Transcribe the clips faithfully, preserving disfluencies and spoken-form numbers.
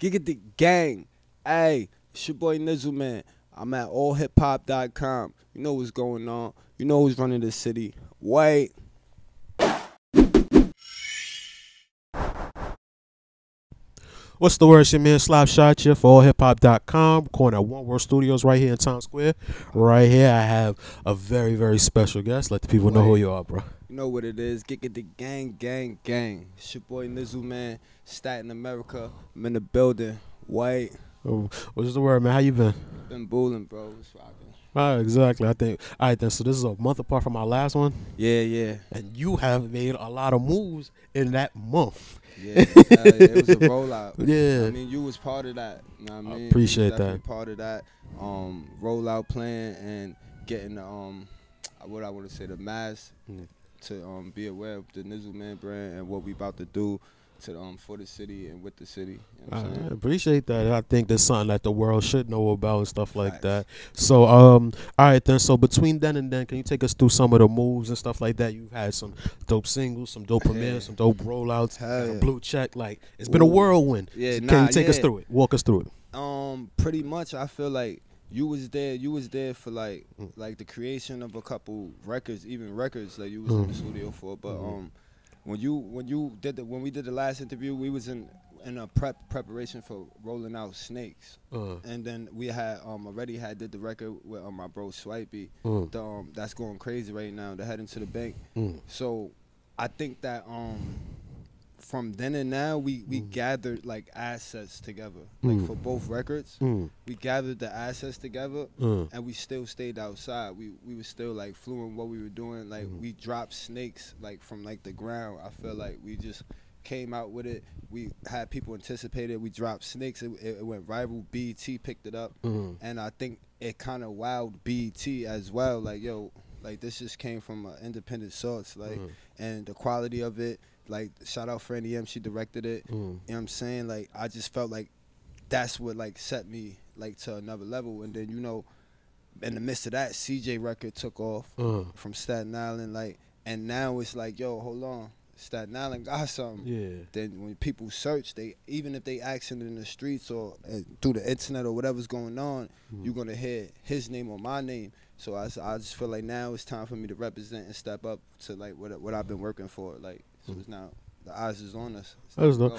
Giga the gang. Hey, it's your boy Nizzle Man. I'm at all hip hop dot com. You know what's going on. You know who's running the city. Wait. What's the word, your man Slap Shot here for all hip hop dot com. Recording at One World Studios right here in Times Square. Right here, I have a very, very special guest. Let the people Wait. know who you are, bro. You know what it is. Get, get the gang, gang, gang. It's your boy Nizzle Man, Staten America. I'm in the building. Wait. Oh, what's the word, man? How you been? Been booling, bro. What's rocking? Right, exactly. I think. All right, then. So this is a month apart from our last one. Yeah, yeah. And you have made a lot of moves in that month. Yeah, uh, it was a rollout. Yeah, I mean, you was part of that. You know what I mean? I appreciate that. Part of that um, rollout plan and getting the um, what I want to say, the mass mm. to um be aware of the Nizzle Man brand and what we about to do to um for the city and with the city. You know what I'm saying? I appreciate that. I think that's something that the world should know about and stuff like Facts. that. So um, all right then. So between then and then, can you take us through some of the moves and stuff like that? You've had some dope singles, some dope premieres, yeah. some dope rollouts, yeah. blue check. Like it's Ooh. been a whirlwind. Yeah, so nah, can you take yeah. us through it? Walk us through it. Um, pretty much. I feel like you was there. You was there for like mm. like the creation of a couple records, even records that you was mm. in the studio for. But mm -hmm. um. When you when you did the when we did the last interview, we was in in a prep preparation for rolling out Snakezzz, uh. and then we had um already had did the record with um, my bro Swipey, mm. the, um, that's going crazy right now. They're heading to the bank, mm. so I think that um from then and now we we mm. gathered like assets together, mm. like for both records, mm. we gathered the assets together, mm. and we still stayed outside. We we were still like fluent what we were doing. Like mm. we dropped Snakezzz like from like the ground. I feel like we just came out with it. We had people anticipate it. We dropped Snakezzz. It, it, it went rival. B E T picked it up, mm. and I think it kind of wowed B E T as well. Like yo, like this just came from an independent source. Like mm. and the quality of it. Like, shout out Frenny, she directed it. Mm. You know what I'm saying? Like, I just felt like that's what, like, set me, like, to another level. And then, you know, in the midst of that, C J record took off uh. from Staten Island. Like, and now it's like, yo, hold on. Staten Island got something. Yeah. Then when people search, they even if they accent in the streets or uh, through the internet or whatever's going on, mm. you're going to hear his name or my name. So I, I just feel like now it's time for me to represent and step up to, like, what, what I've been working for, like. So it's now the eyes is on us. All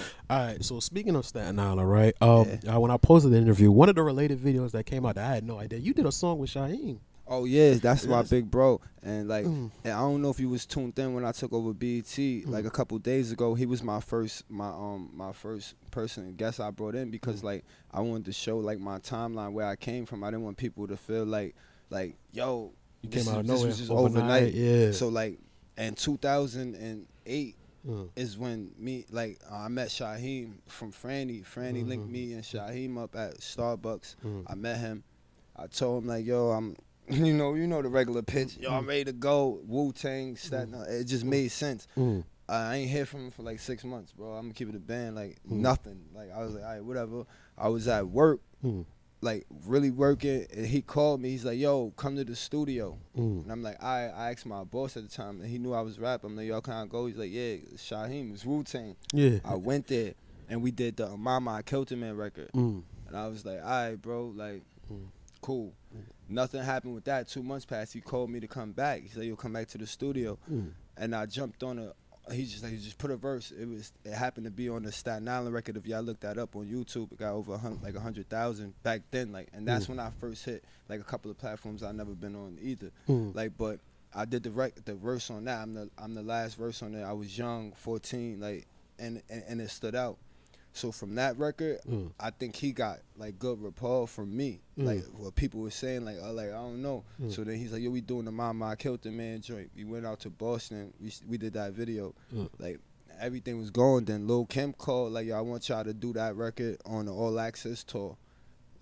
right. So speaking of Staten Island, right? Um, yeah. uh, when I posted the interview, one of the related videos that came out that I had no idea. You did a song with Shyheim. Oh yeah, that's yes. my big bro. And like, mm. and I don't know if you was tuned in when I took over B E T mm. like a couple days ago. He was my first, my um, my first person guest I brought in because mm. like I wanted to show like my timeline where I came from. I didn't want people to feel like, like yo, you this came out of nowhere. This was just overnight. overnight. Yeah. So like, in two thousand eight. Mm. is when me like uh, I met Shyheim from Frenny. Frenny mm-hmm. linked me and Shyheim up at Starbucks. Mm. I met him. I told him like, yo, I'm, you know, you know the regular pitch. Yo, mm. I'm ready to go. Wu-Tang, Staten Island. It just made sense. Mm. Uh, I ain't hear from him for like six months, bro. I'm gonna keep it a band, like mm. nothing. Like I was like, all right, whatever. I was at work, mm. like really working. And he called me. He's like, yo, come to the studio. Mm. And I'm like, I I asked my boss at the time, and he knew I was rapping. I'm like, y'all can't go. He's like, yeah, Shyheim, it's Wu-Tang. Yeah. I went there, and we did the Mama I Killed The Man record. Mm. And I was like, all right, bro, like, mm. cool. Mm. Nothing happened with that. Two months passed. He called me to come back. He said, you'll come back to the studio. Mm. And I jumped on a, he just like, he just put a verse. It was, it happened to be on the Staten Island record. If y'all look that up on YouTube, it got over a hundred, like a hundred thousand back then. Like, and that's mm. when I first hit like a couple of platforms I've never been on either. Mm. Like, but I did the rec the verse on that. I'm the I'm the last verse on there. I was young, fourteen, like, and and, and it stood out. So from that record, mm. I think he got like good rapport from me. Mm. Like what people were saying, like, oh, like I don't know. Mm. So then he's like, yo, we doing the Mama I Killed The Man joint. We went out to Boston. We we did that video. Mm. Like everything was going. Then Lil' Kim called, like, yo, I want y'all to do that record on the All Access Tour.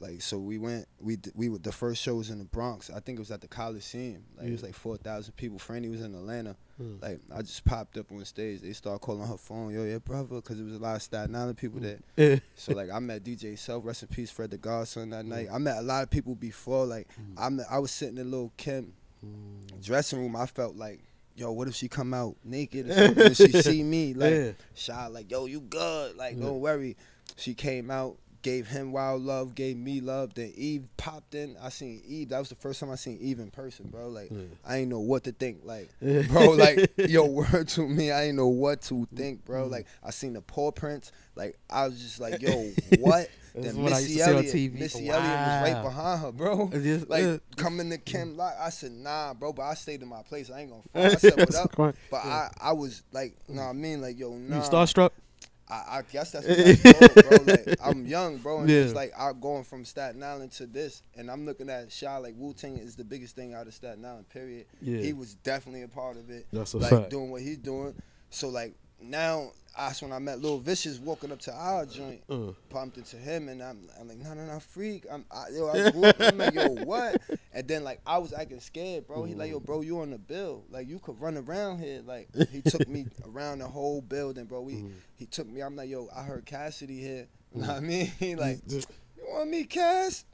Like so, we went. We we were the first show was in the Bronx. I think it was at the Coliseum. Like yeah. it was like four thousand people. Frenny was in Atlanta. Mm. Like I just popped up on stage. They started calling her phone. Yo, yeah, brother, because it was a lot of Staten Island people mm. there. So like I met D J Self, rest in peace, Fred the Godson that mm. night. I met a lot of people before. Like mm. I met, I was sitting in Lil' Kim mm. dressing room. I felt like, yo, what if she come out naked or something and she see me? Like yeah. shy, like yo, you good? Like yeah. don't worry. She came out. gave him wild love, gave me love. Then Eve popped in. I seen Eve. That was the first time I seen Eve in person, bro. Like, yeah. I ain't know what to think. Like, bro, like, yo, word to me, I ain't know what to think, bro. Like, I seen the paw prints. Like, I was just like, yo, what? Then Missy Elliott, Missy wow. Elliott was right behind her, bro. Just, like, uh, coming to Kim Lock, I said, nah, bro, but I stayed in my place. I ain't gonna fall. I said, what up? But yeah. I, I was like, nah, I mean, like, yo, nah. You starstruck? I, I guess that's what I told, bro. Like, I'm young, bro, and yeah. it's like I'm going from Staten Island to this, and I'm looking at Shy like Wu-Tang is the biggest thing out of Staten Island, period. Yeah. He was definitely a part of it, that's a like fact. Doing what he's doing. So like now, that's when I met Lil Vicious walking up to our joint, uh. pumped into him, and I'm, I'm like, no, no, no, freak. I'm, I, yo, I grew up, I'm like, yo, what? And then like I was acting scared, bro. He like, yo, bro, you on the bill? Like you could run around here. Like he took me around the whole building, bro. We, mm. he took me. I'm like, yo, I heard Cassidy here. You know what I mean? He like, you want me, Cass?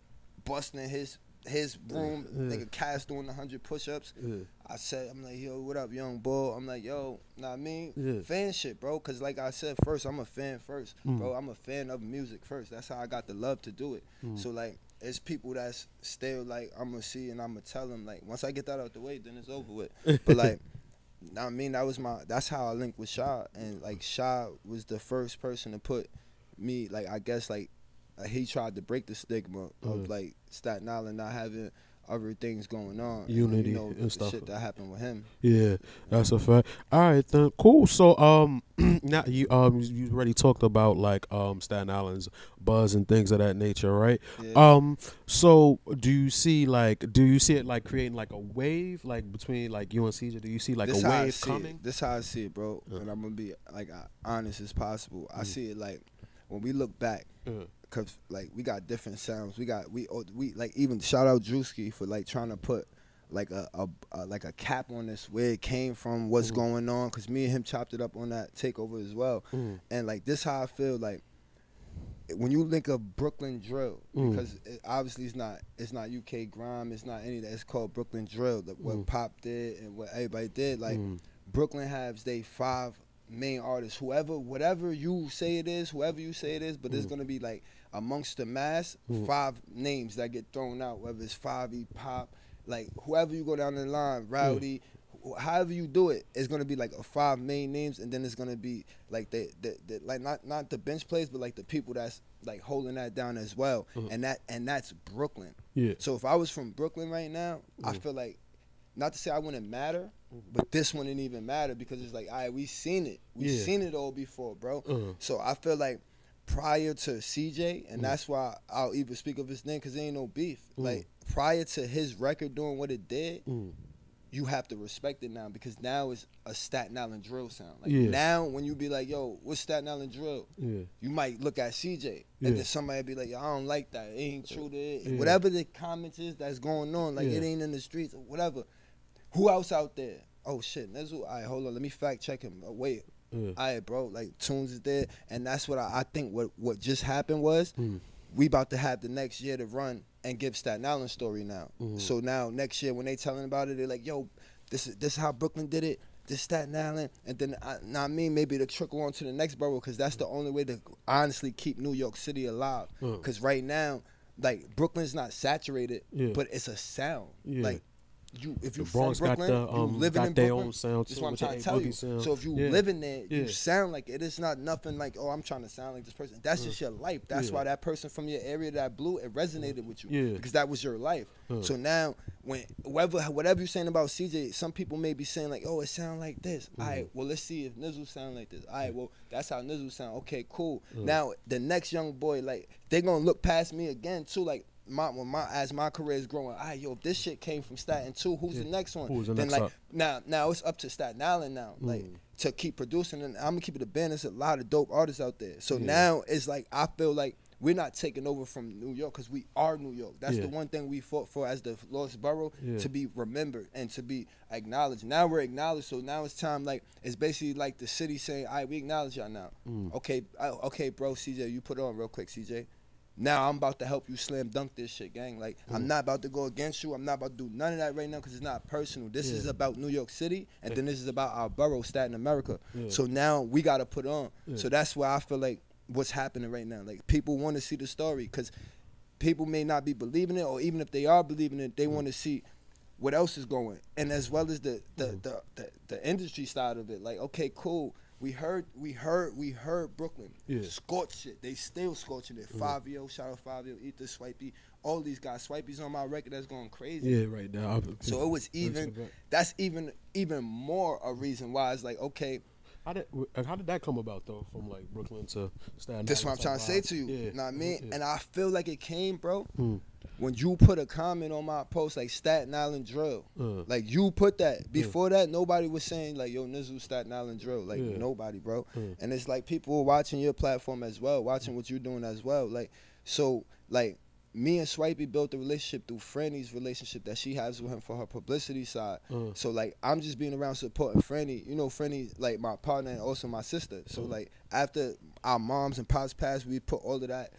Busting his his room, yeah. nigga. Cass doing a hundred push-ups. Yeah. I said, I'm like, yo, what up, young bull? I'm like, yo, know what I mean? Yeah. Fan shit, bro. Because like I said first, I'm a fan first. Mm. Bro, I'm a fan of music first. That's how I got the love to do it. Mm. So like, it's people that's still like, I'm going to see and I'm going to tell them. Like, once I get that out the way, then it's over with. But like, know what I mean? That was my, that's how I linked with Shy. And like, Shy was the first person to put me, like, I guess like, he tried to break the stigma mm. of like Staten Island not having other things going on, unity and, you know, and stuff. Shit that happened with him. Yeah, that's a fact. All right, then cool. So um, now you um you already talked about like um Staten Island's buzz and things of that nature, right? Yeah. Um, so do you see like do you see it like creating like a wave like between like you and C J? Do you see like this a wave coming? It. This how I see it, bro. Yeah. And I'm gonna be like honest as possible. Mm. I see it like when we look back. Yeah. Cause like we got different sounds, we got we we like even shout out Drewski for like trying to put like a, a, a like a cap on this where it came from, what's mm-hmm. going on. Cause me and him chopped it up on that takeover as well, mm-hmm. and like this how I feel like when you link a Brooklyn drill, mm-hmm. because it obviously it's not it's not U K grime, it's not any of that. It's called Brooklyn drill. Like what mm-hmm. Pop did and what everybody did. Like mm-hmm. Brooklyn has they five main artists, whoever, whatever you say it is, whoever you say it is, but mm. there's gonna be like amongst the mass, mm. five names that get thrown out, whether it's Favi, Pop, like whoever you go down the line, Rowdy, mm. however you do it, it's gonna be like a five main names, and then it's gonna be like the, the, the like not not the bench plays, but like the people that's like holding that down as well, mm. and that and that's Brooklyn. Yeah. So if I was from Brooklyn right now, mm. I feel like, not to say I wouldn't matter. But this one didn't even matter because it's like, all right, we seen it. We yeah. seen it all before, bro. Uh-huh. So I feel like prior to C J, and mm. that's why I'll even speak of his name because there ain't no beef. Mm. Like prior to his record doing what it did, mm. you have to respect it now because now it's a Staten Island drill sound. Like yeah. now when you be like, yo, what's Staten Island drill? Yeah. You might look at C J and yeah. then somebody be like, yo, I don't like that. It ain't true to it. Yeah. Whatever the comments is that's going on, like yeah. it ain't in the streets or whatever. Who else out there? Oh, shit, Nizzle. All right, hold on. Let me fact check him. Oh, wait. Yeah. All right, bro. Like, Tunes is there. And that's what I, I think what, what just happened was mm. we about to have the next year to run and give Staten Island story now. Mm. So now next year when they telling about it, they're like, yo, this is, this is how Brooklyn did it. This Staten Island. And then, I, know what I mean, maybe to trickle on to the next borough because that's the only way to honestly keep New York City alive. Because mm. right now, like, Brooklyn's not saturated, yeah. but it's a sound. Yeah. Like, You, if you from Brooklyn, the, um, you living in Brooklyn, sound that's what I'm trying to tell you. Sound. So if you yeah. live in there, yeah. you sound like it. It's not nothing like, oh, I'm trying to sound like this person. That's uh, just your life. That's yeah. why that person from your area that blew, it resonated uh, with you yeah. because that was your life. Uh, so now, when whatever, whatever you're saying about C J, some people may be saying like, oh, it sound like this. Uh, All right, well, let's see if Nizzle sound like this. All right, well, that's how Nizzle sound. Okay, cool. Uh, now, the next young boy, like, they're going to look past me again, too, like, My, when my as my career is growing, ah, right, yo, if this shit came from Staten too, who's yeah. the next one? Who's the then next like up? now, now it's up to Staten Island now, mm. like to keep producing. And I'm gonna keep it a band. There's a lot of dope artists out there. So yeah. now it's like I feel like we're not taking over from New York because we are New York. That's yeah. the one thing we fought for as the lost borough yeah. to be remembered and to be acknowledged. Now we're acknowledged, so now it's time. Like it's basically like the city saying, "All right, we acknowledge y'all now." Mm. Okay, I, okay, bro, C J, you put it on real quick, C J. Now I'm about to help you slam dunk this shit, gang. Like, mm. I'm not about to go against you. I'm not about to do none of that right now because it's not personal. This yeah. is about New York City, and yeah. then this is about our borough, Staten America. Yeah. So now we got to put on. Yeah. So that's why I feel like what's happening right now. Like, people want to see the story because people may not be believing it, or even if they are believing it, they want to see what else is going. And as well as the the, mm. the the the industry side of it, like, okay, cool. We heard, we heard, we heard Brooklyn yeah. scorch it. They still scorching it. Mm. Fabio, shout out Fabio, Ether, Swipey, all these guys. Swipey's on my record. That's going crazy. Yeah, right now. So it was even. That's even even more a reason why it's like, okay. How did, how did that come about, though, from, like, Brooklyn to Staten Island? That's what I'm trying to say to you, yeah. you know what I mean? Yeah. And I feel like it came, bro, mm. when you put a comment on my post, like, Staten Island drill. Uh. Like, you put that. Before yeah. that, nobody was saying, like, yo, Nizzle, Staten Island drill. Like, yeah. nobody, bro. Mm. And it's like people were watching your platform as well, watching what you're doing as well. Like, so, like, me and Swipey built a relationship through Frenny's relationship that she has with him for her publicity side. Uh. So, like, I'm just being around supporting Frenny. You know, Frenny's, like, my partner and also my sister. So, uh. like, after our moms and pops passed, we put all of that,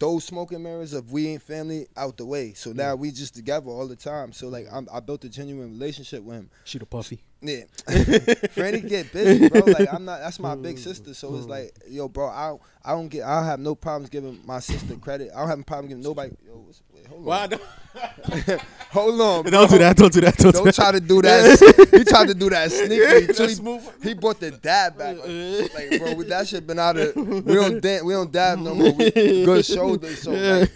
those smoking mirrors of we ain't family out the way. So, now yeah. we just together all the time. So, like, I'm, I built a genuine relationship with him. She the puffy. Yeah. Frenny get busy, bro. Like, I'm not, that's my big sister. So it's like, yo, bro, I, I don't get, I don't have no problems giving my sister credit. I don't have a problem giving nobody. Yo, wait, hold on. Well, hold on, bro. Don't do that. Don't do that. Don't, don't do try that. to do that. He tried to do that sneaky. He, he brought the dab back. Like, like, bro, that shit been out of, we don't dance, we don't dab no more. We good shoulders. So, like,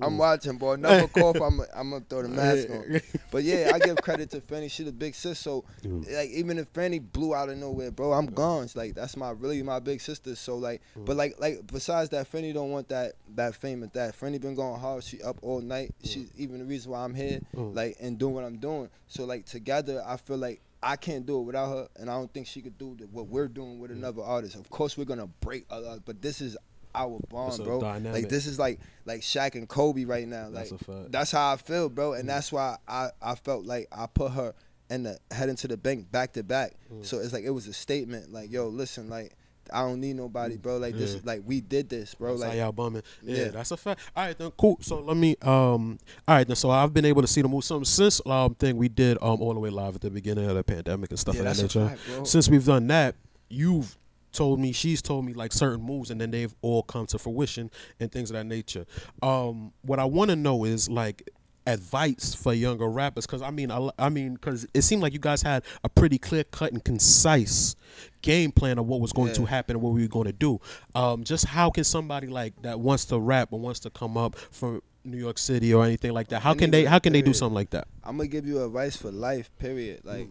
I'm watching, boy. Another cough, I'm a, I'm gonna throw the mask on. But yeah, I give credit to Frenny. She the big sis. So mm. like, even if Frenny blew out of nowhere, bro, I'm gone. It's like, that's my really my big sister. So like, mm. but like like besides that, Frenny don't want that that fame at that. Frenny been going hard. She up all night. Mm. She's even the reason why I'm here, mm. like, and doing what I'm doing. So like, together, I feel like I can't do it without her, and I don't think she could do the, what we're doing with mm. another artist. Of course, we're gonna break, uh, but this is our bond, bro. Dynamic. Like, this is like like Shaq and Kobe right now. Like, that's, that's how I feel, bro. And mm. that's why I, I felt like I put her in the head into the bank back to back. Mm. So it's like, it was a statement. Like, yo, listen, like, I don't need nobody, bro. Like, yeah. this is like, we did this, bro. That's like, y'all bumming. Yeah, yeah, that's a fact. All right, then, cool. So let me, um, all right, then. So I've been able to see the move some since um thing we did um all the way live at the beginning of the pandemic and stuff yeah, like that nature. Fact, since we've done that, you've told me, she's told me, like, certain moves, and then they've all come to fruition and things of that nature. Um, what I want to know is, like, advice for younger rappers, because I mean, I, I mean, because it seemed like you guys had a pretty clear cut and concise game plan of what was going yeah. to happen and what we were going to do. Um, just how can somebody like that wants to rap or wants to come up from New York City or anything like that? How can they? How can period. they do something like that? I'm gonna give you advice for life. Period. Like,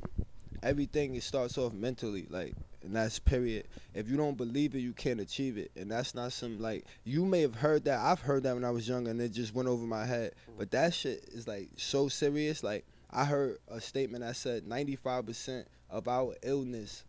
everything, it starts off mentally. Like. And that's period. If you don't believe it, you can't achieve it. And that's not some, like, you may have heard that. I've heard that when I was younger, and it just went over my head. But that shit is, like, so serious. Like, I heard a statement that said ninety-five percent of our illness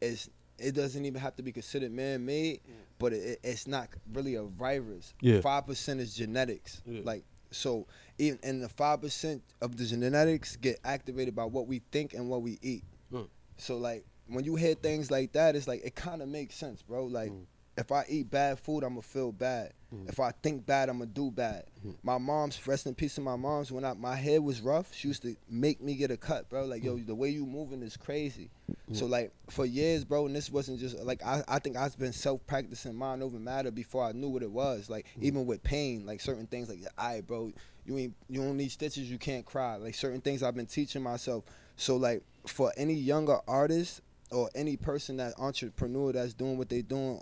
is, it doesn't even have to be considered man-made, yeah. but it, it's not really a virus. Yeah. five percent is genetics. Yeah. Like, so, even, and the five percent of the genetics get activated by what we think and what we eat. Mm. So, like, when you hear things like that, it's like, it kind of makes sense, bro. Like, mm. if I eat bad food, I'm going to feel bad. Mm. If I think bad, I'm going to do bad. Mm. My mom's, rest in peace to my mom's, when I, my hair was rough, she used to make me get a cut, bro. Like, mm. yo, the way you moving is crazy. Mm. So, like, for years, bro, and this wasn't just, like, I, I think I've been self-practicing mind over matter before I knew what it was. Like, mm. even with pain, like, certain things, like, all right, bro, you, ain't, you don't need stitches, you can't cry. Like, certain things I've been teaching myself. So, like, for any younger artist, or any person that entrepreneur that's doing what they doing,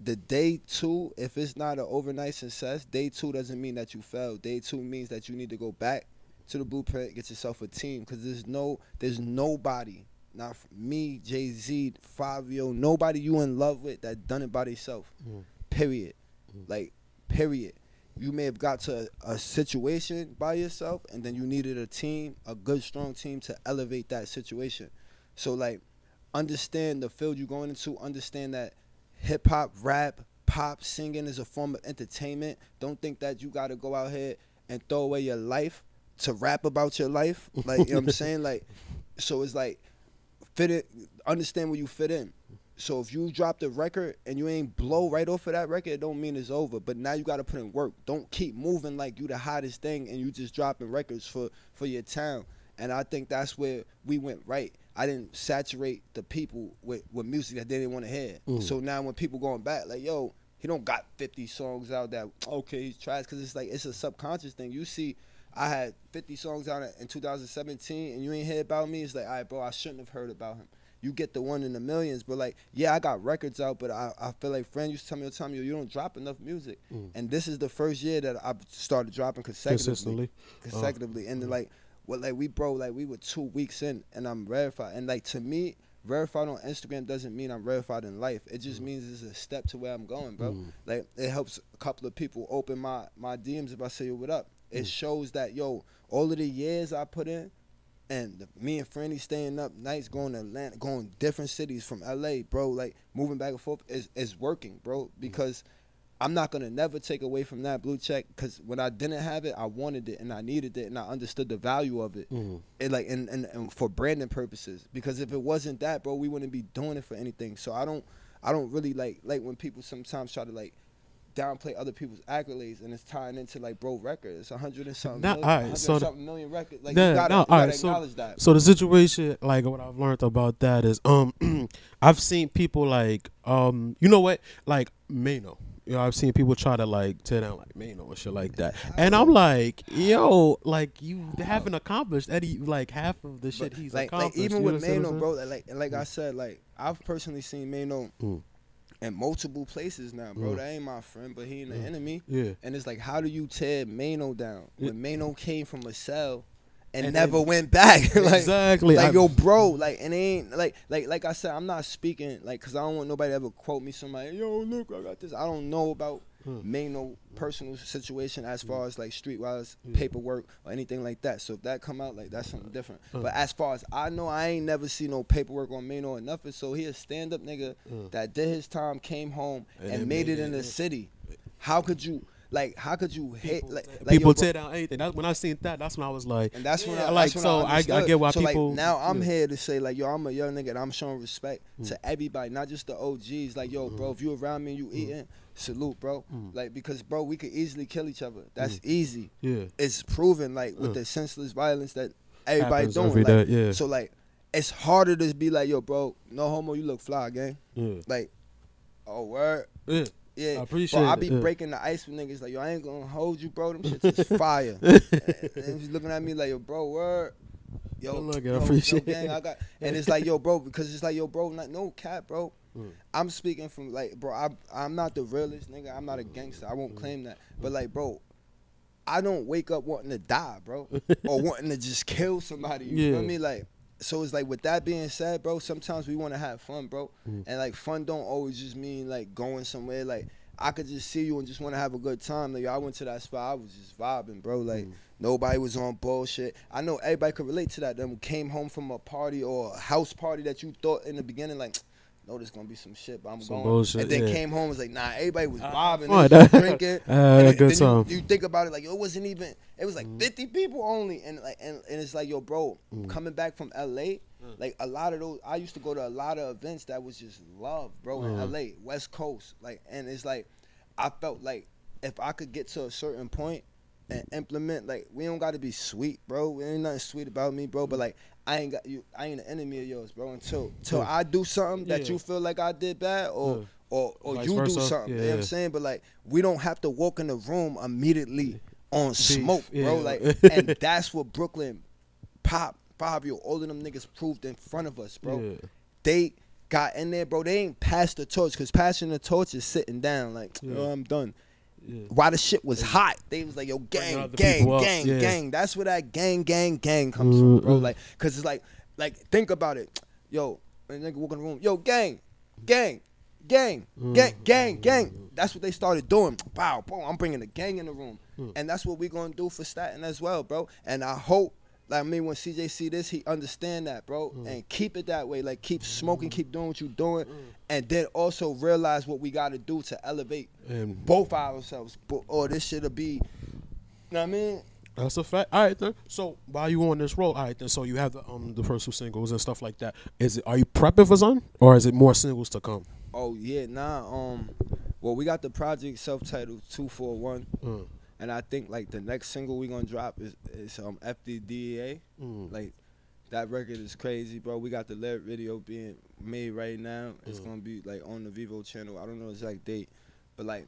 the day two, if it's not an overnight success, day two doesn't mean that you failed. Day two means that you need to go back to the blueprint, get yourself a team, because there's no, there's nobody, not me, Jay-Z, Fabio, nobody you in love with that done it by themselves. Mm. Period. Mm. Like, period. You may have got to a, a situation by yourself, and then you needed a team, a good, strong team to elevate that situation. So, like, understand the field you're going into. Understand that hip-hop, rap, pop, singing is a form of entertainment. Don't think that you got to go out here and throw away your life to rap about your life. Like, you know what I'm saying? Like, so it's like, fit it, understand where you fit in. So if you drop the record and you ain't blow right off of that record, it don't mean it's over. But now you got to put in work. Don't keep moving like you the hottest thing and you just dropping records for, for your town. And I think that's where we went right. I didn't saturate the people with, with music that they didn't want to hear. Mm. So now when people going back, like, yo, he don't got fifty songs out that, okay, he's trash, because it's like, it's a subconscious thing. You see, I had fifty songs out in two thousand seventeen, and you ain't hear about me. It's like, all right, bro, I shouldn't have heard about him. You get the one in the millions, but like, yeah, I got records out, but I, I feel like friend used to tell me all the time, yo, you don't drop enough music. Mm. And this is the first year that I've started dropping consecutively. Consistently. Consecutively. Uh, and then, like, well, like, we, bro, like, we were two weeks in, and I'm verified. And, like, to me, verified on Instagram doesn't mean I'm verified in life. It just mm. means it's a step to where I'm going, bro. Mm. Like, it helps a couple of people open my, my D Ms if I say, yo, what up? It mm. shows that, yo, all of the years I put in, and the, me and Frenny staying up nights, going to Atlanta, going different cities from L A, bro, like moving back and forth is, is working, bro, because I'm not going to never take away from that blue check, because when I didn't have it, I wanted it and I needed it and I understood the value of it. Mm-hmm. It like and, and, and for branding purposes, because if it wasn't that, bro, we wouldn't be doing it for anything. So I don't I don't really like like when people sometimes try to like downplay other people's accolades, and it's tying into like, bro, records, a hundred and something, nah, million, all right, so something the, million records. Like, that, you gotta, nah, you gotta right, acknowledge so, that. So the situation, like, what I've learned about that is, um, I've seen people like, um, you know what, like Mano. You know, I've seen people try to like tear down like Mano and shit like that, and I'm like, yo, like you haven't accomplished any like half of the shit but, he's like, accomplished. Like even with Mano, bro, like like mm. I said, like I've personally seen Mano. Mm. In multiple places now, bro. Mm. That ain't my friend, but he ain't mm. the enemy. Yeah. And it's like, how do you tear Mano down when yeah. Mano came from a cell and, and never went back? Like, exactly. Like, I'm, yo, bro, like, and it ain't, like, like, like I said, I'm not speaking, like, because I don't want nobody to ever quote me somebody, yo, look, I got this. I don't know about mm. Mano's personal situation as far as, like, streetwise mm. paperwork or anything like that. So if that come out, like, that's something different. Mm. But as far as I know, I ain't never seen no paperwork on Mano or nothing. So he a stand-up nigga mm. that did his time, came home, and, and made it in the city. How could you... Like, how could you hate people, like, like people tear down anything? That's when I seen that, that's when I was like, and that's yeah, when I, like, that's so when I, I, I get why so people. Like, now I'm yeah. here to say, like, yo, I'm a young nigga and I'm showing respect mm. to everybody, not just the O Gs. Like, yo, bro, if you around me and you eating, mm. salute, bro. Mm. Like, because, bro, we could easily kill each other. That's mm. easy. Yeah, it's proven, like, with mm. the senseless violence that everybody happens doing. Every like, day, yeah. So, like, it's harder to be like, yo, bro, no homo, you look fly, gang. Yeah. Like, oh, word. Yeah. Yeah, I appreciate bro, I be it, yeah. breaking the ice with niggas like, yo, I ain't gonna hold you, bro. Them shits is fire. And, and he's looking at me like, yo, bro, word. Yo, look, I appreciate yo, gang, I got. And it's like, yo, bro, because it's like, yo, bro, not, no cap, bro. Mm. I'm speaking from, like, bro, I, I'm not the realest nigga. I'm not a gangster. I won't mm. claim that. But, like, bro, I don't wake up wanting to die, bro, or wanting to just kill somebody. You yeah. feel me? Like, so it's like, with that being said, bro, sometimes we want to have fun, bro. Mm. And like, fun don't always just mean like going somewhere. Like, I could just see you and just want to have a good time. Like, I went to that spot, I was just vibing, bro. Like, mm. nobody was on bullshit. I know everybody could relate to that. Them came home from a party or a house party that you thought in the beginning, like, no, there's going to be some shit, but I'm some going. Bullshit, and then yeah. came home and was like, nah, everybody was vibing. Uh, they was drinking. Uh, and a good then time. You, you think about it, like, it wasn't even, it was like mm. fifty people only. And like, and, and it's like, yo, bro, mm. coming back from L A, mm. like a lot of those, I used to go to a lot of events that was just love, bro, mm. in L A, West Coast. Like, and it's like, I felt like if I could get to a certain point and implement, like, we don't got to be sweet, bro. There ain't nothing sweet about me, bro, but like, I ain't got you. I ain't an enemy of yours, bro. Until, until yeah. I do something that yeah. you feel like I did bad, or yeah. or, or like you versa. Do something. Yeah, you know yeah. what I'm saying? But like, we don't have to walk in the room immediately on Beef. Smoke, yeah. bro. Like, and that's what Brooklyn, Pop, Fabio, all of them niggas proved in front of us, bro. Yeah. They got in there, bro. They ain't passed the torch, because passing the torch is sitting down. Like, yeah. oh, I'm done. Yeah. Why the shit was hot, they was like, yo, gang, gang, gang, yeah. gang. That's where that gang, gang, gang comes mm-hmm. from, bro. Like, because it's like, like, think about it. Yo, a nigga walk in the room, yo, gang, gang, gang, mm-hmm. gang, gang, gang. That's what they started doing. Wow, boom, I'm bringing the gang in the room. Mm-hmm. And that's what we going to do for Staten as well, bro. And I hope, like, I mean, when C J see this, he understand that, bro, mm. and keep it that way. Like, keep smoking, keep doing what you doing, mm. and then also realize what we got to do to elevate and both ourselves, or this shit'll be, you know what I mean? That's a fact. All right, then. So while you on this road, all right, then, so you have the um the first two singles and stuff like that. Is it, are you prepping for something, or is it more singles to come? Oh, yeah, nah, um, well, we got the project self-titled two four one. Mm. And I think, like, the next single we're going to drop is, is um, F D D A. Mm. Like, That record is crazy, bro. We got the lyric video being made right now. It's mm. gonna be like on the Vivo channel. I don't know the exact date, but like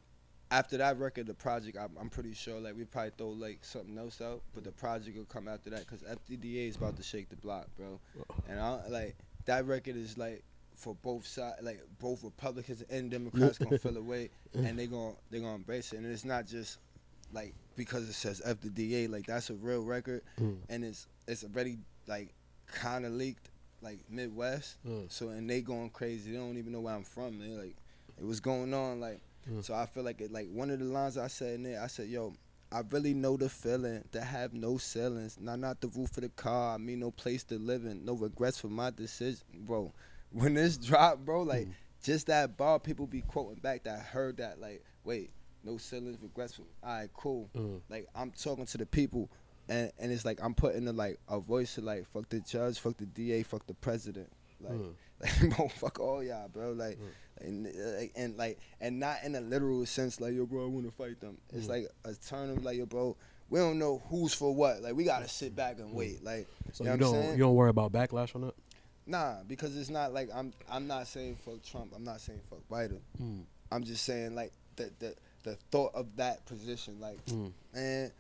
after that record, the project, I'm, I'm pretty sure like we probably throw like something else out, but the project will come after that because F D D A is about to shake the block, bro. And I like that record is like for both sides, like both Republicans and Democrats gonna feel away, and they gonna they gonna embrace it. And it's not just like because it says F D D A, like that's a real record, mm. and it's it's already like kind of leaked like Midwest, mm. so and they going crazy. They don't even know where I'm from. They like it was going on like mm. so I feel like it like one of the lines I said in there, I said, yo, I really know the feeling to have no ceilings, not not the roof of the car, I mean no place to live in, no regrets for my decision. Bro, when this dropped, bro, like mm. just that bar, people be quoting back that heard that like, wait, no ceilings, regrets for, all right, cool. Mm. Like I'm talking to the people. And, and it's like I'm putting the, like a voice to like fuck the judge, fuck the D A, fuck the president, like, mm. like bro, fuck all y'all, bro, like, mm. and, like and like and not in a literal sense, like yo, bro, I want to fight them. It's mm. like a turn of like yo, bro, we don't know who's for what, like we gotta sit back and mm. wait, like. So you, know you don't what I'm saying? You don't worry about backlash on that? Nah, because it's not like I'm I'm not saying fuck Trump, I'm not saying fuck Biden, mm. I'm just saying like the the the thought of that position, like mm. man.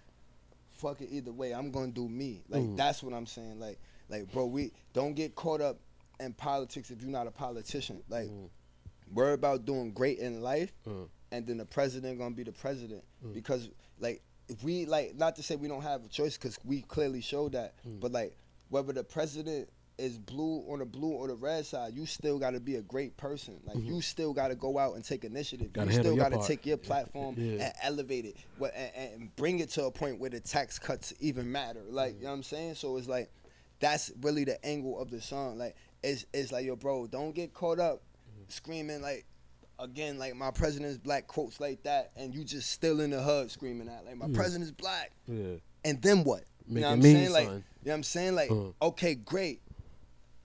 Fuck it either way. I'm gonna do me. Like mm. that's what I'm saying. Like, like, bro, we don't get caught up in politics if you're not a politician. Like, mm. worry about doing great in life, mm. and then the president gonna be the president mm. because, like, if we like, not to say we don't have a choice because we clearly showed that, mm. but like, whether the president is blue on the blue or the red side, you still gotta be a great person. Like mm-hmm. you still gotta go out and take initiative. Gotta you still gotta part. take your platform yeah. and elevate it and, and bring it to a point where the tax cuts even matter. Like, mm-hmm. you know what I'm saying? So it's like, that's really the angle of the song. Like, it's, it's like, yo, bro, don't get caught up mm-hmm. screaming like, again, like my president's black quotes like that, and you just still in the hood screaming that. Like, my yeah. president's black. Yeah. And then what? Making you know what I'm saying? Son. Like, you know what I'm saying? Like, uh-huh. okay, great.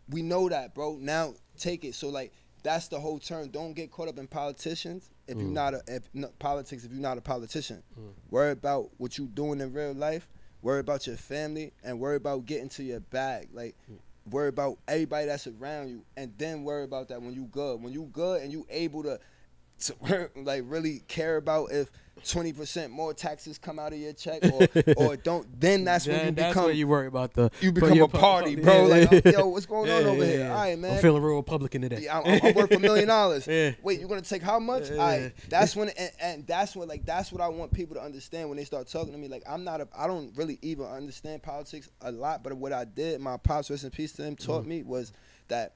We know that, bro. Now take it. So like that's the whole term. Don't get caught up in politicians. If mm. you're not a if, no, politics, if you're not a politician, mm. worry about what you doing in real life. Worry about your family and worry about getting to your bag. Like mm. worry about everybody that's around you, and then worry about that when you good. When you good and you able to, to like really care about if twenty percent more taxes come out of your check or, or don't, then that's yeah, when you that's become. That's you worry about the. You become a party, bro. Yeah, like, yeah. yo, what's going yeah, on over yeah, here? Yeah. All right, man. I'm feeling real Republican today. Yeah, I'm, I'm worth a million dollars. Yeah. Wait, you're going to take how much? Yeah. All right. That's when, and, and that's when, like, that's what I want people to understand when they start talking to me. Like, I'm not, a, I don't really even understand politics a lot, but what I did, my pops, rest in peace to him, taught mm. me was that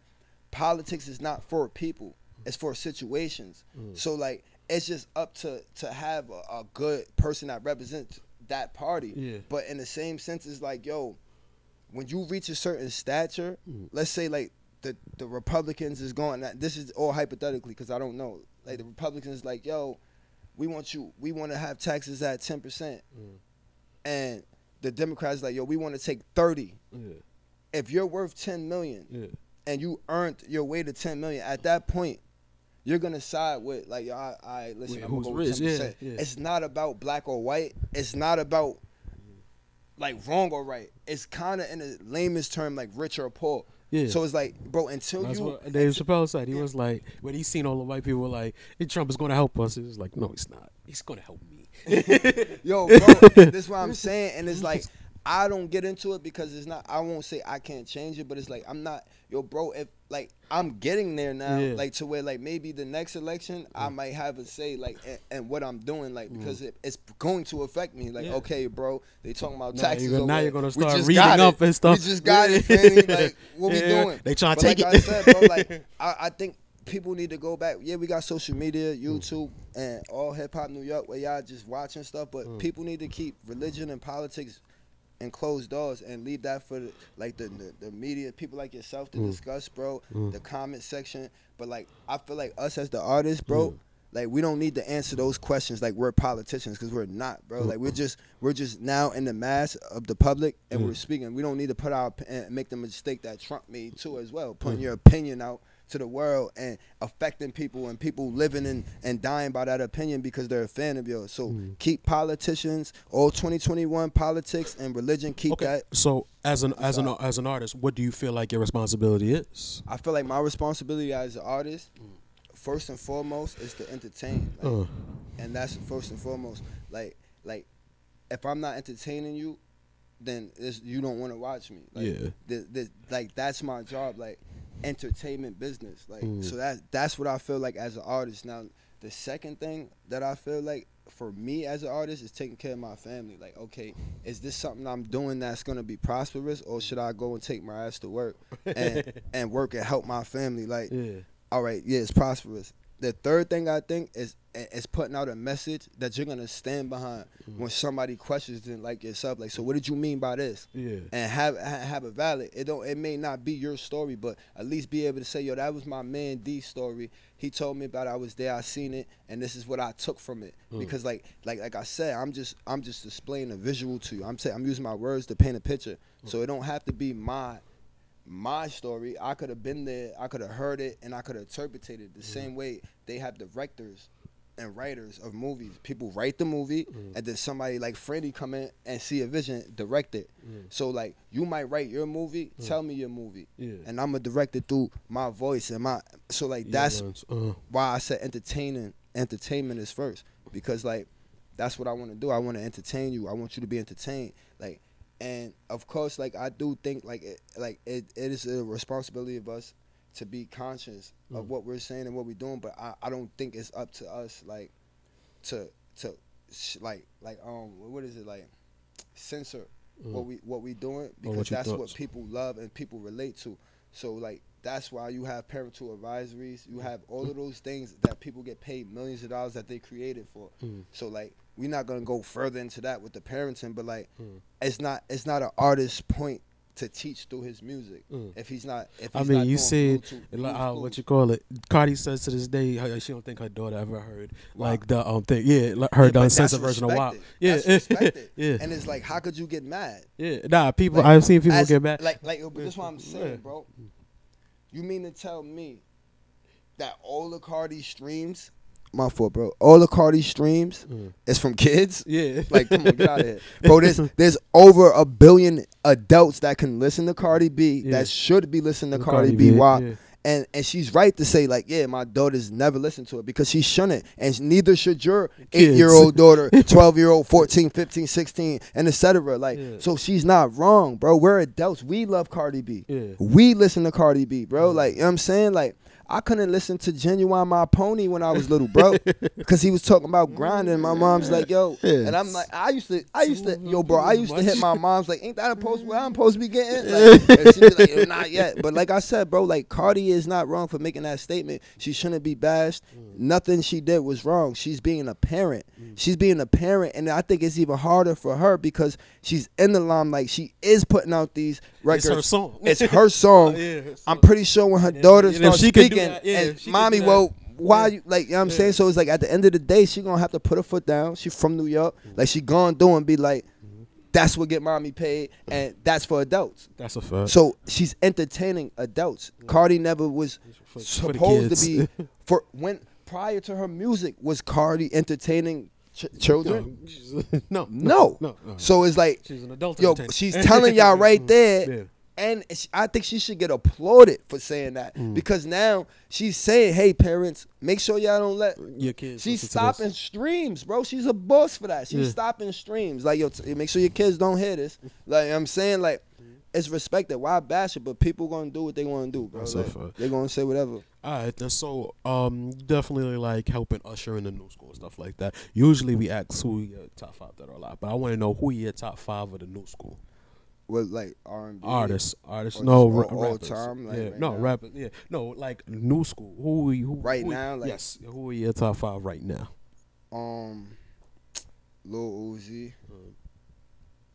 politics is not for people. It's for situations. Mm. So, like, it's just up to to have a, a good person that represents that party. Yeah. But in the same sense, it's like, yo, when you reach a certain stature, mm. let's say like the the Republicans is going. This is all hypothetically because I don't know. Like the Republicans, like, yo, we want you. We want to have taxes at ten percent, mm. and the Democrats like, yo, we want to take thirty. Yeah. If you're worth ten million, yeah. and you earned your way to ten million, at that point, you're gonna side with like, yo, I, I listen. Wait, I'm gonna go with ten percent. Yeah, yeah. It's not about black or white. It's not about like wrong or right. It's kind of in the lamest term like rich or poor. Yeah. So it's like, bro, until that's you. What Dave Chappelle said. He yeah. was like, when he seen all the white people, like, hey, Trump is gonna help us. It was like, no, he's not. He's gonna help me. Yo, bro, this is what I'm saying, and it's like, I don't get into it because it's not, I won't say I can't change it, but it's like, I'm not, yo, bro, if, like, I'm getting there now, yeah. like, to where, like, maybe the next election, mm. I might have a say, like, and, and what I'm doing, like, because mm. it, it's going to affect me. Like, yeah. okay, bro, they talking about now taxes. You're, now you're going to start reading up and stuff. We just got it, Fanny. Like, what yeah. we doing? They trying to take like it. Like I said, bro, like, I, I think people need to go back. Yeah, we got social media, YouTube, mm. and All Hip Hop New York, where y'all just watching stuff, but mm. people need to keep religion and politics and closed doors and leave that for the, like the, the the media, people like yourself to mm. discuss, bro, mm. the comment section. But like, I feel like us as the artists, bro, mm. like we don't need to answer those questions like we're politicians, because we're not, bro. Mm. Like we're just we're just now in the mass of the public and mm. we're speaking. We don't need to put our and make the mistake that Trump made too as well, putting mm. your opinion out to the world and affecting people and people living and, and dying by that opinion because they're a fan of yours. So mm. keep politicians, all twenty twenty-one politics and religion, keep okay. that. So as an as an as an artist, what do you feel like your responsibility is? I feel like my responsibility as an artist, first and foremost, is to entertain. Like, uh. And that's first and foremost. Like like if I'm not entertaining you, then it's, you don't want to watch me. Like, yeah. The, the, like that's my job. Like entertainment business. Like mm. so that that's what I feel like as an artist. Now the second thing that I feel like for me as an artist is taking care of my family. Like, okay, is this something I'm doing that's gonna be prosperous, or should I go and take my ass to work and and work and help my family? Like, yeah. all right, yeah, it's prosperous. The third thing I think is is putting out a message that you're gonna stand behind mm. when somebody questions it, like yourself. Like, so what did you mean by this? Yeah. And have have a valid. It don't. It may not be your story, but at least be able to say, yo, that was my man D's story. He told me about it. I was there. I seen it, and this is what I took from it. Mm. Because like like like I said, I'm just I'm just displaying a visual to you. I'm saying I'm using my words to paint a picture. Mm. So it don't have to be my. my story. I could have been there, I could have heard it, and I could have interpreted it the mm. same way they have directors and writers of movies. People write the movie, mm. and then somebody like Frenny come in and see a vision, direct it. Mm. So like, you might write your movie, mm. tell me your movie, yeah. and I'm gonna direct it through my voice and my, so like yeah, that's uh. why I said entertaining, entertainment is first, because like, that's what I wanna do. I wanna entertain you, I want you to be entertained. Like, and of course, like I do think, like it, like it, it is a responsibility of us to be conscious mm. of what we're saying and what we're doing. But I, I don't think it's up to us, like, to, to, sh like, like, um, what is it, like, censor mm. what we, what we doing, because what that's thoughts. what people love and people relate to. So like, that's why you have parental advisories. You have all of those things that people get paid millions of dollars that they created for. Mm. So like, we're not gonna go further into that with the parenting, but like, mm. it's not it's not an artist's point to teach through his music mm. if he's not. If he's I mean, not you said like, uh, what you call it. Cardi says to this day her, she don't think her daughter ever heard wow. like the um thing. Yeah, her yeah, uncensored version of WAP. Yeah, that's yeah. And it's like, how could you get mad? Yeah, nah, people. Like, I've seen people as, get mad. Like, like, but that's what I'm saying, yeah. bro. You mean to tell me that all the Cardi streams, my fault, bro, all the Cardi streams mm. is from kids? Yeah. Like, come on, get out of here. Bro, there's, there's over a billion adults that can listen to Cardi B, yeah. that should be listening to Cardi, Cardi B. B. Why? Yeah. And, and she's right to say, like, yeah, my daughter's never listened to it, because she shouldn't. And neither should your eight-year-old daughter, twelve-year-old, fourteen, fifteen, sixteen, and et cetera. Like, yeah. so she's not wrong, bro. We're adults. We love Cardi B. Yeah. We listen to Cardi B, bro. Yeah. Like, you know what I'm saying? Like, I couldn't listen to Genuine My Pony when I was little, bro, because he was talking about grinding. My mom's like, yo, yes. and I'm like, I used to, I used to, yo, bro, I used to hit my mom's like, ain't that a post where I'm supposed to be getting? Like, and she was like, not yet. But like I said, bro, like Cardi is not wrong for making that statement. She shouldn't be bashed. Mm. Nothing she did was wrong. She's being a parent. Mm. She's being a parent, and I think it's even harder for her because she's in the limelight. She is putting out these records. It's her song. It's her song. Oh, yeah, her song. I'm pretty sure when her yeah, daughter starts speaking. And, yeah, and mommy, well, why yeah. you like, you know what I'm yeah. saying? So it's like at the end of the day, she gonna have to put her foot down. She from New York, mm-hmm. like she gone through and be like, mm-hmm. that's what get mommy paid, and that's for adults. That's a fact. So she's entertaining adults. Yeah. Cardi never was for, supposed for to be for when prior to her music was Cardi entertaining Ch children? No, no, no, no, no. So it's like she's an adult. Yo, she's telling y'all right there. Yeah. And I think she should get applauded for saying that mm. because now she's saying, hey, parents, make sure y'all don't let your kids. She's stopping streams, bro. She's a boss for that. She's yeah. stopping streams. Like, yo, t make sure your kids don't hear this. Like, I'm saying, like, it's respected. Why bash it? But people going to do what they want to do, bro. Like, they're going to say whatever. All right. And so um, definitely, like, helping usher in the new school, stuff like that. Usually we ask who your top five that are alive. But I want to know who your top five of the new school. With like R and B artists, artists, no, all, all time, like yeah, right no, now. rappers, yeah, no, like new school. Who, who, right who, now? Like, yes, who are your top five right now? Um, Lil Uzi, mm.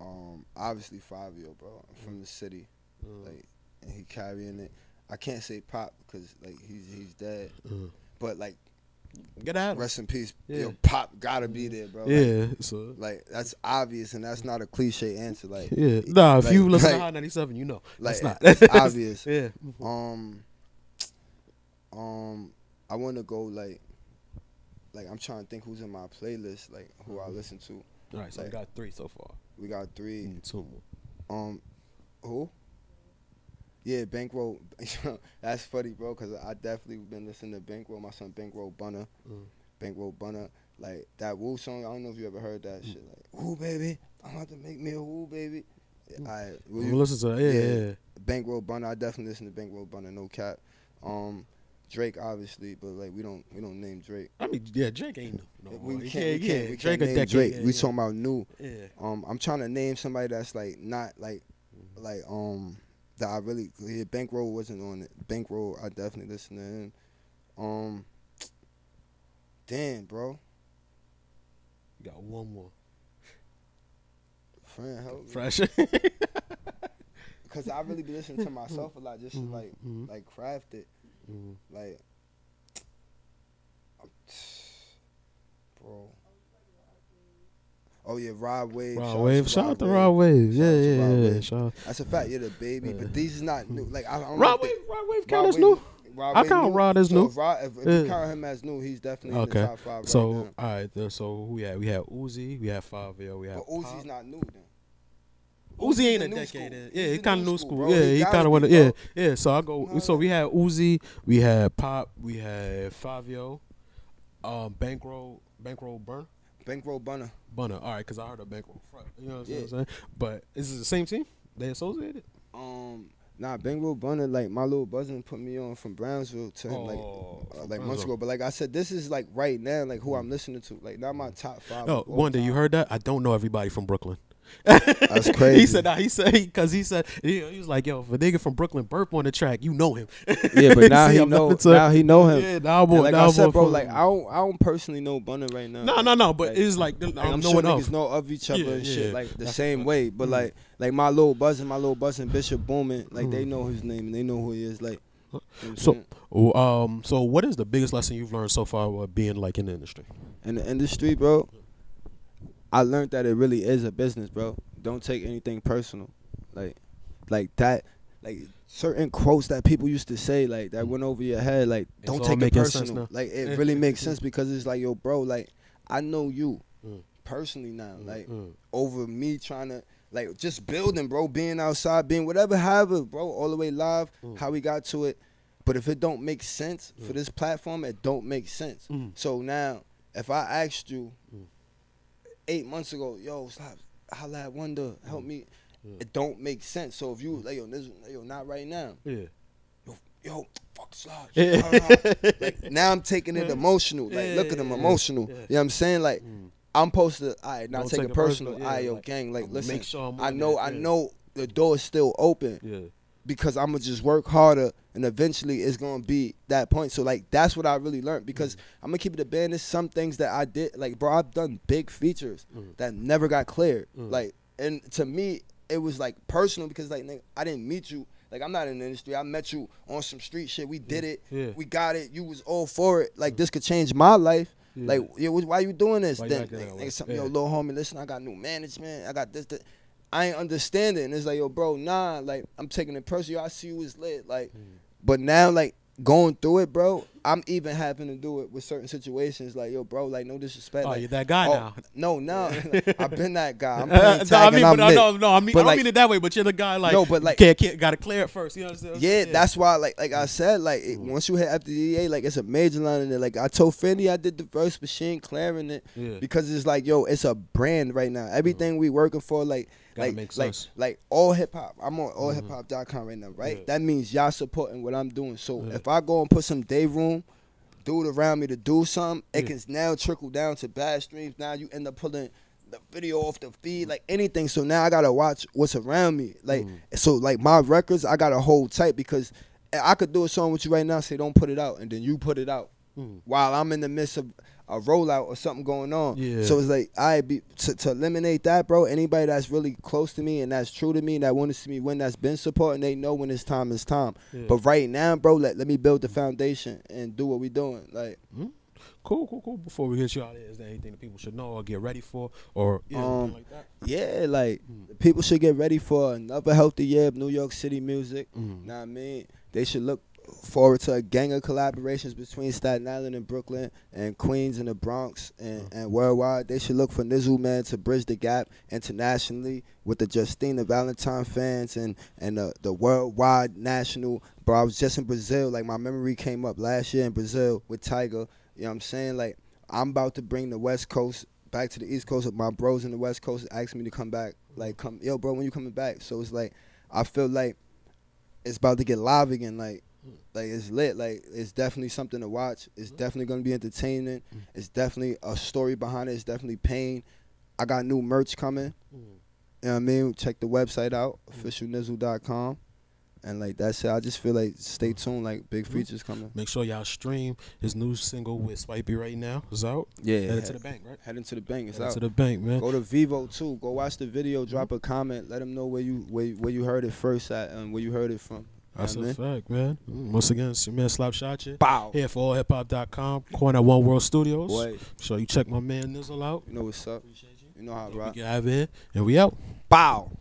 um, obviously Fabio, bro, I'm from mm. the city, mm. like, and he carrying it. I can't say Pop because like he's he's dead, mm. but like. Get out. Rest in peace. Yeah. Yo, Pop gotta be there, bro. Yeah, like, so. like that's obvious, and that's not a cliche answer. Like, yeah, nah. If like, you listen like, to Hot ninety-seven, you know, like, that's not that's obvious. Yeah. Um, um, I want to go like, like I'm trying to think who's in my playlist, like who I listen to. All right, so like, we got three so far. We got three. Mm, two more. Um, who? Yeah, Bankroll. That's funny, bro, because I definitely been listening to Bankroll. My son Bankroll Bunna. Mm. Bankroll Bunna. Like, that Wu song, I don't know if you ever heard that mm. shit. Like, Wu, baby, I'm about to make me a Wu, baby. Mm. I, we, you listen to that, yeah, yeah, yeah. Bankroll Bunna. I definitely listen to Bankroll Bunna, no cap. Um, Drake, obviously, but, like, we don't we don't name Drake. I mean, yeah, Drake ain't no, no we, can't, yeah, we can't, yeah, we can't Drake name Drake. Yeah, we yeah. talking about new. Yeah. Um, I'm trying to name somebody that's, like, not, like, mm-hmm. like, um... that I really, yeah, Bankroll wasn't on it. Bankroll, I definitely listened to him. Um, damn, bro. You got one more. Friend, help me. Fresh. Because I really be listening to myself a lot, just mm-hmm. to like, mm-hmm. like craft it. Mm-hmm. Like, bro. Oh, yeah, Rod Wave. Rod Wave. Shout out to Rod Wave. Yeah, yeah, yeah. Shout That's a fact. You're the baby. Yeah. But these is not new. Like, I don't Rod, Wave, Rod Wave count as new? Rod I count new. Rod as so new. If, Rod, if, if yeah. you count him as new, he's definitely okay. in the top five right so, now. All right. Then, so, we have, we have Uzi. We have Fabio. We have But Uzi's Pop. Not new, then. Uzi, Uzi ain't a decade. School. Yeah, he's kind of new school. school yeah, he, he kind of went. Yeah, yeah. So, I go. No, so, we had Uzi. We had Pop. We had Fabio. Um, Bankroll. Bankroll Burn. Bankroll Bunna. Bunna, all right, because I heard of Bankroll Front. You know what, yeah. what I'm saying? But is it the same team? They associated? Um, nah, Bankroll Bunna, like, my little buzzin put me on from Brownsville to him, oh, like, uh, like months ago. But, like I said, this is, like, right now, like, who I'm listening to. Like, not my top five. No, Wanda, you heard that? I don't know everybody from Brooklyn. That's crazy. He said nah, he said because he, he said he, he was like, yo, if a nigga from Brooklyn burp on the track, you know him. Yeah, but now he know to, now he know him. Yeah, now boy, like now I said, bro, like I don't I don't personally know Bunna right now. No, like, no, no, but like, it's like, like I'm sure niggas know of each other yeah, and yeah. shit like the That's same way. But mm. like like my little buzzin, my little buzzin Bishop Bowman, like mm. they know his name and they know who he is. Like you know so saying? um so what is the biggest lesson you've learned so far with being like in the industry? In the industry, bro. I learned that it really is a business, bro. Don't take anything personal. Like, like that, like certain quotes that people used to say, like that went over your head. Like, it's don't take it personal. Like, it really makes sense because it's like, yo, bro, like I know you mm. personally now. Mm. Like, mm. over me trying to, like, just building, bro, being outside, being whatever, however, bro, all the way live, mm. how we got to it. But if it don't make sense mm. for this platform, it don't make sense. Mm. So now, if I asked you. Mm. Eight months ago, yo, stop, holla at Wonder, help me. Yeah. It don't make sense. So if you like, yo, this, yo, not right now. Yeah. Yo, yo fuck Slop. Yeah. Like, now I'm taking it yeah. emotional. Like, yeah, look at him, yeah, emotional. Yeah. You know what I'm saying? Like, mm. I'm supposed to, all right, not take, take it personal. personal. Yeah, all right, yo, like, gang, like, listen, make sure I'm I know, that, yeah. I know the door is still open. Yeah. Because I'm gonna just work harder, and eventually it's gonna be that point. So like that's what I really learned. Because mm-hmm. I'm gonna keep it a band. There's some things that I did, like bro, I've done big features mm-hmm. that never got cleared. Mm-hmm. Like, and to me, it was like personal because like nigga, I didn't meet you. Like I'm not in the industry. I met you on some street shit. We did it. Yeah. We got it. You was all for it. Like mm-hmm. this could change my life. Yeah. Like yeah, why you doing this? Why then nigga, nigga, something, yeah. yo, little homie, listen, I got new management. I got this. this. I ain't understand it, and it's like, yo, bro, nah, like, I'm taking it personal, yo, I see you as lit, like, mm. but now, like, going through it, bro, I'm even having to do it with certain situations, like, yo, bro, like, no disrespect. Oh, like, you're that guy oh, now. No, no, like, I've been that guy. I'm playing tag no, I mean, and I'm but, lit. No, no, I, mean, but, I don't like, mean it that way, but you're the guy, like, no, but, like can't, can't, gotta clear it first, you know what I'm saying? Yeah, yeah. that's why, like, like I said, like, it, once you hit F D D A, like, it's a major line in there. Like, I told Frenny I did the verse, but she ain't clearing it, yeah. because it's like, yo, it's a brand right now. Everything mm. we working for, like, Like, like, like, like all hip hop. I'm on all hip hop dot com right now, right? Yeah. That means y'all supporting what I'm doing. So yeah. if I go and put some day room, dude around me to do something, yeah. it can now trickle down to bad streams. Now you end up pulling the video off the feed, like anything. So now I gotta watch what's around me. Like mm. so, like my records, I gotta hold tight because I could do a song with you right now, say don't put it out, and then you put it out mm. while I'm in the midst of a rollout or something going on. Yeah. So it's like I be to, to eliminate that, bro. Anybody that's really close to me and that's true to me, that want to see me win, that's been supporting, they know when it's time, it's time. Yeah. But right now, bro, let let me build the foundation and do what we doing. Like, mm-hmm. cool, cool, cool. Before we get you out of here, is there anything that people should know or get ready for, or you know, um, anything like that? Yeah, like mm. people should get ready for another healthy year of New York City music. Mm. Know what I mean, they should look. forward to a gang of collaborations between Staten Island and Brooklyn and Queens and the Bronx and, and worldwide. They should look for Nizzle Man to bridge the gap internationally with the Justina Valentine fans and, and the, the worldwide national. Bro, I was just in Brazil. Like, my memory came up last year in Brazil with Tiger. You know what I'm saying? Like, I'm about to bring the West Coast back to the East Coast. My bros in the West Coast asked me to come back. Like, come, yo, bro, when you coming back? So it's like, I feel like it's about to get live again. Like, Like, it's lit. Like, it's definitely something to watch. It's definitely going to be entertaining. It's definitely a story behind it. It's definitely pain. I got new merch coming. You know what I mean? Check the website out, official nizzle dot com. And, like, that's it. I just feel like stay tuned. Like, big features coming. Make sure y'all stream his new single with Swipey right now. It's out. Yeah. Heading head, to the bank, right? Heading to the bank. It's head out. To the bank, man. Go to Vivo, too. Go watch the video. Drop a comment. Let them know where you where, where you heard it first at and where you heard it from. That's a fact, man. Once again, it's your man Slap Shot. Bow. Here for all hip hop dot com, corner at One World Studios. Wait. So you check my man Nizzle out. You know what's up. Appreciate you. You know how I rock. We get out of here, and we out. Bow.